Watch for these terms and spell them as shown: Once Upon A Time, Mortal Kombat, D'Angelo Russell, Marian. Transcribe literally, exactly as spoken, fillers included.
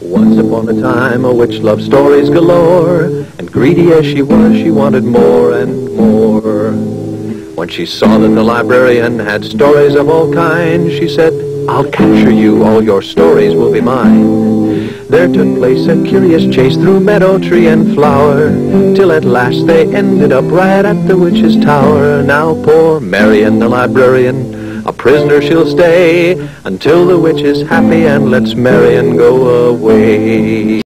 Once upon a time, a witch loved stories galore, and greedy as she was, she wanted more and more. When she saw that the librarian had stories of all kinds, she said, "I'll capture you, all your stories will be mine." There took place a curious chase through meadow, tree, and flower, till at last they ended up right at the witch's tower. Now poor Marian, the librarian, a prisoner she'll stay until the witch is happy and lets Marian go away.